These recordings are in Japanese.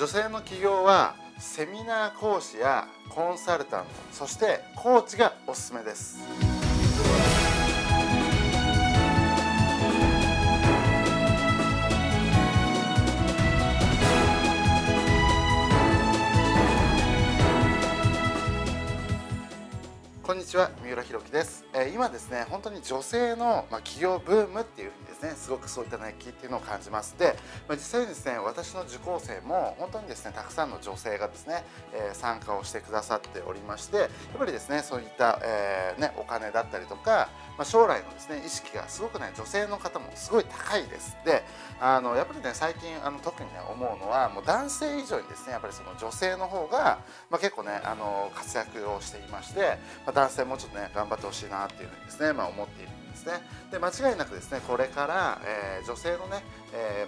女性の起業はセミナー講師やコンサルタント、そしてコーチがおすすめです。こんにちは、三浦弘樹です。今ですね、本当に女性の起業ブームっていうふうにですね、すごくそういった熱気っていうのを感じます。で、実際にですね、私の受講生も本当にですね、たくさんの女性がですね、参加をしてくださっておりまして、やっぱりですね、そういった、お金だったりとか、将来のですね、意識がすごくね、女性の方もすごい高いです。で、やっぱりね、最近特にね、思うのはもう男性以上にですね、やっぱりその女性の方が、結構ね、活躍をしていまして、男性もちょっとね、頑張ってほしいなっていうふうにですね、思っているんですね。で、間違いなくですね、これから、女性のね、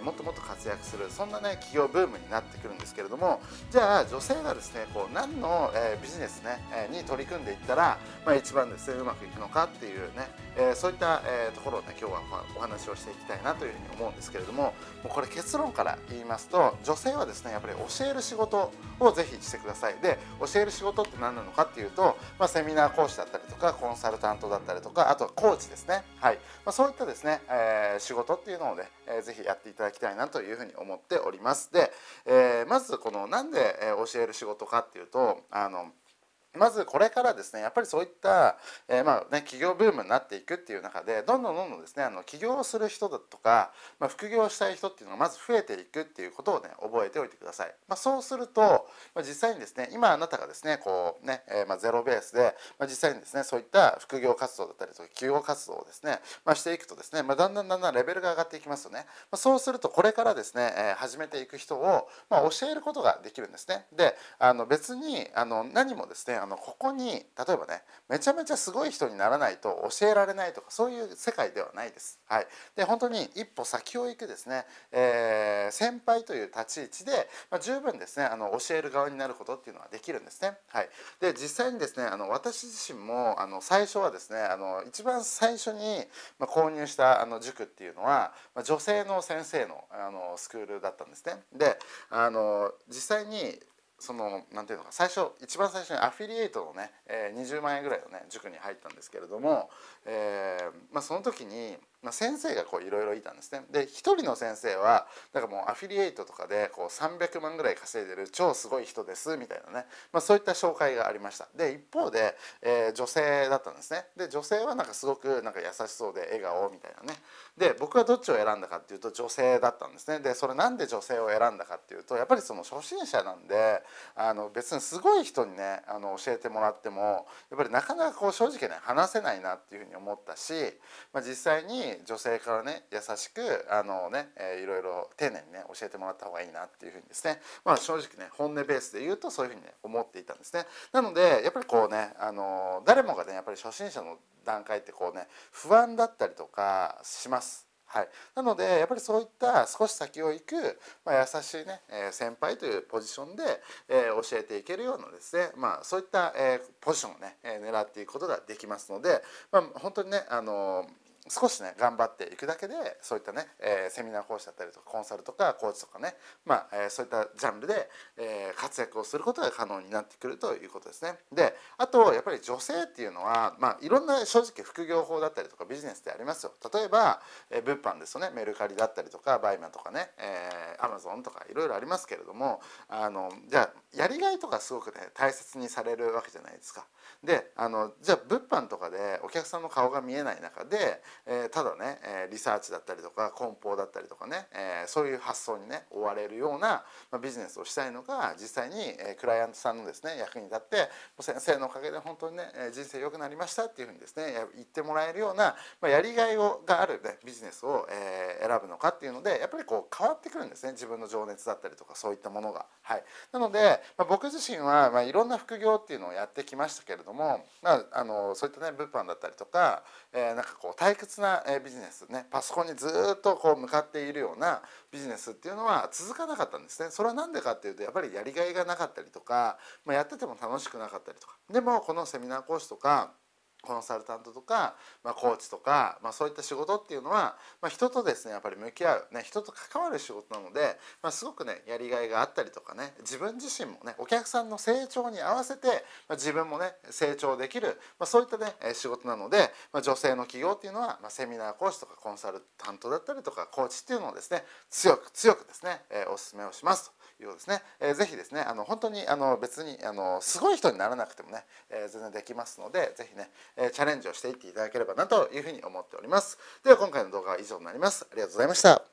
もっともっと活躍する、そんなね、企業ブームになってくるんですけれども、じゃあ女性がですね、こう何の、ビジネス、ねに取り組んでいったら、一番ですね、うまくいくのかっていうね、そういった、ところをね、今日はお話をしていきたいなというふうに思うんですけれども、もうこれ結論から言いますと、女性はですね、やっぱり教える仕事をぜひしてください。で、教える仕事って何なのかっていうと、セミナー講師だったりとか、コンサルタントだったりとか、あとはコーチですね。はい、そういったですね、仕事っていうのをね、ぜひやっていただきたいなというふうに思っております。で、まずこのなんで教える仕事かっていうと、まずこれからですね、やっぱりそういった、起業ブームになっていくっていう中で、どんどんですね、起業する人だとか、副業したい人っていうのがまず増えていくっていうことをね、覚えておいてください。そうすると、実際にですね、今あなたがですね、こうね、ゼロベースで、実際にですね、そういった副業活動だったりとか、起業活動をですね、していくとですね、だんだんレベルが上がっていきますよね。そうすると、これからですね、始めていく人を、教えることができるんですね。で、別に何もですね、ここに例えばね、めちゃめちゃすごい人にならないと教えられないとか、そういう世界ではないです。はい、で、本当に一歩先を行くですね、先輩という立ち位置で、十分ですね、教える側になることっていうのはできるんですね。はい、で、実際にですね、私自身も最初はですね、一番最初に購入した塾っていうのは、女性の先生のスクールだったんですね。で、実際に一番最初にアフィリエイトのね、20万円ぐらいのね、塾に入ったんですけれども、その時に先生がいろいろいたんですね。で、一人の先生はなんかもうアフィリエイトとかで300万ぐらい稼いでる超すごい人ですみたいなね、そういった紹介がありました。で、一方で、女性だったんですね。で、女性はなんかすごくなんか優しそうで笑顔みたいなね。で、僕はどっちを選んだかっていうと、女性だったんですね。で、それなんで女性を選んだかっていうと、やっぱりその初心者なんで、別にすごい人にね、教えてもらってもやっぱりなかなか正直ね、話せないなっていうふうに思ったし、実際に女性からね、優しくいろいろ丁寧にね、教えてもらった方がいいなっていうふうにですね、正直ね、本音ベースで言うとそういうふうにね、思っていたんですね。なので、やっぱり誰もがね、やっぱり初心者の段階って不安だったりとかします。はい、なので、やっぱりそういった少し先を行く、優しいね、先輩というポジションで、教えていけるようなですね、そういった、ポジションをね、狙っていくことができますので、本当にね、少しね、頑張っていくだけで、そういったね、セミナー講師だったりとか、コンサルとかコーチとかね、そういったジャンルで、活躍をすることが可能になってくるということですね。で、あとやっぱり女性っていうのは、いろんな正直副業法だったりとかビジネスってありますよ。例えば、物販ですよね、メルカリだったりとか、バイマとかね、アマゾンとかいろいろありますけれども、じゃあやりがいとかすごくね、大切にされるわけじゃないですか。で、じゃあ物販とかでお客さんの顔が見えない中で、ただね、リサーチだったりとか梱包だったりとかね、そういう発想にね、追われるような、ビジネスをしたいのか、実際に、クライアントさんのですね、役に立って、先生のおかげで本当にね、人生良くなりましたっていうふうにですね、言ってもらえるような、やりがいがある、ね、ビジネスを、選ぶのかっていうので、やっぱり変わってくるんですね、自分の情熱だったりとか、そういったものが。はい、なので、僕自身は、いろんな副業っていうのをやってきましたけれども、そういったね、物販だったりとか、退屈なビジネスね、パソコンにずっと向かっているようなビジネスっていうのは続かなかったんですね。それは何でかっていうと、やっぱりやりがいがなかったりとか、やってても楽しくなかったりとか。でも、このセミナー講師とかコンサルタントとか、コーチとか、そういった仕事っていうのは、人とですねやっぱり向き合う、人と関わる仕事なので、すごくねやりがいがあったりとかね、自分自身もねお客さんの成長に合わせて、自分もね成長できる、そういったね仕事なので、女性の企業っていうのは、セミナー講師とかコンサルタントだったりとかコーチっていうのをですね強くですねおすすめをしますということですね。ぜひですね本当に別にすごい人にならなくてもね全然できますので、ぜひねチャレンジをしていっていただければなというふうに思っております。では今回の動画は以上になります。ありがとうございました。